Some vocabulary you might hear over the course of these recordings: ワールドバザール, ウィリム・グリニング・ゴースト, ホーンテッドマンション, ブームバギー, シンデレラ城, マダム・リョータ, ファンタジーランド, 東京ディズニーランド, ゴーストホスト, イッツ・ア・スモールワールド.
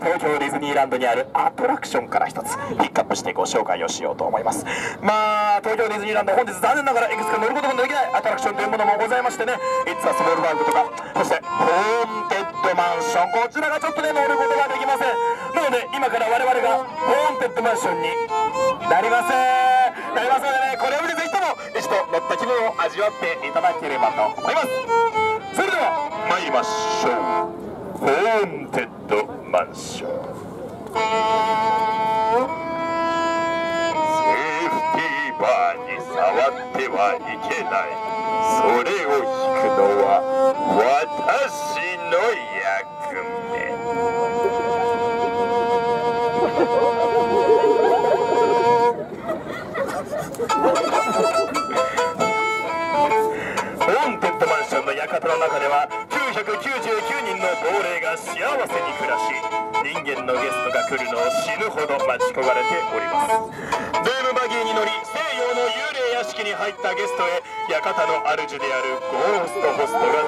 東京ディズニーランドにあるアトラクションから一つピックアップしてご紹介をしようと思います。まあ東京ディズニーランド、本日残念ながらいくつか乗ることもできないアトラクションというものもございましてね、イッツ・ア・スモールワールドとか、そしてホーンテッドマンション、こちらがちょっとね乗ることができませんなので、今から我々がホーンテッドマンションになりますのでね、これをぜひとも一度乗った気分を味わっていただければと思います。それでは参りましょう。ホーンテッドマンション、セーフティーバーに触ってはいけない、それを引くのは私の役目。ホーンテッドマンションの館の中では999人の亡霊が幸せに暮らし、人間のゲストが来るのを死ぬほど待ち焦がれております。ブームバギーに乗り西洋の幽霊屋敷に入ったゲストへ、館の主であるゴーストホストが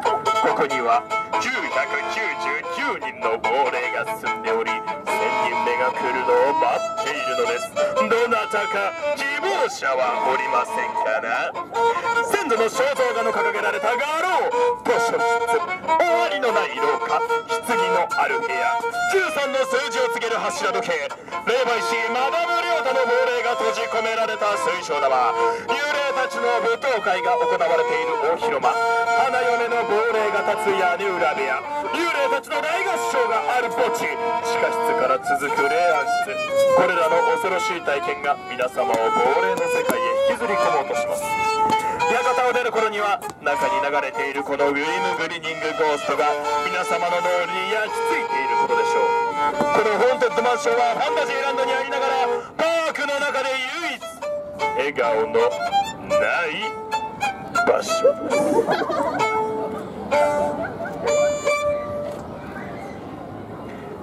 告げます。ここには999人の亡霊が住んでおり、1000人目が来るのを待っているのです。どなたか希望者はおりませんかな。先祖の肖像画の掲げられた画廊、終わりのない廊下、棺のある部屋、93の数字を告げる柱時計、霊媒師マダム・リョータの亡霊が閉じ込められた水晶玉、幽霊たちの舞踏会が行われている大広間、花嫁の亡霊が立つ屋根裏部屋、幽霊たちの大合唱がある墓地、地下室から続く霊安室、これらの恐ろしい体験が皆様を亡霊の世界へ引きずり込もうとします。館を出る頃には、中に流れているこのウィリム・グリニング・ゴーストが皆様の脳裏に焼き付いていることでしょう。このホーンテッドマンションはファンタジーランドにありながら、パークの中で唯一笑顔のない場所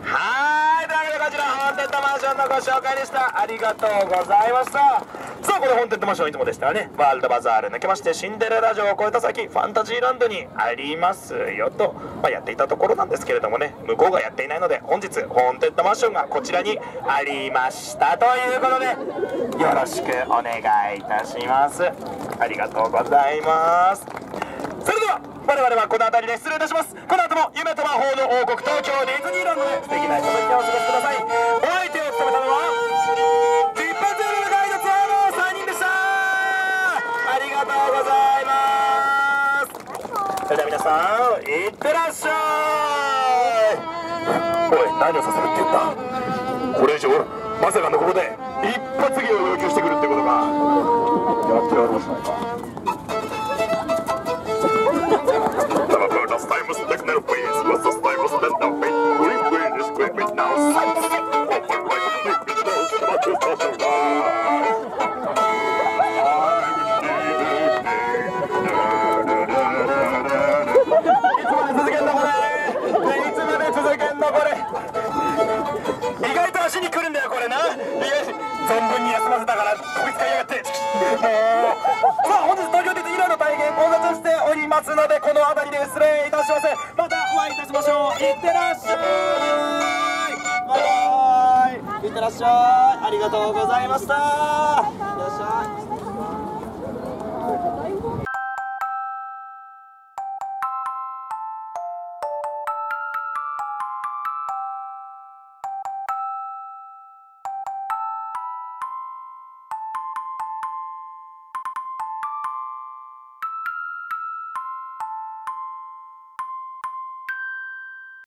はい、というわけでこちらホーンテッドマンションのご紹介でした。ありがとうございました。さあ、これホーンテッドマンションいつもでしたらね、ワールドバザール抜けましてシンデレラ城を越えた先、ファンタジーランドにありますよと、まあ、やっていたところなんですけれどもね、向こうがやっていないので、本日ホーンテッドマンションがこちらにありましたということで、よろしくお願いいたします。ありがとうございます。それでは我々はこの辺りで失礼いたします。この後も夢と魔法の王国東京ディズニーランドで素敵なひとときをお過ごしください。お相手を務めたのはそれでは皆さん、いってらっしゃい。おい、何をさせるって言った。これ以上まさかのここで一発芸を要求してくるってことか。やってやろうじゃないか。ますので、この辺りで失礼いたします。またお会いいたしましょう。いってらっしゃい。バイバイ。いってらっしゃい。ありがとうございました。いってらっしゃい。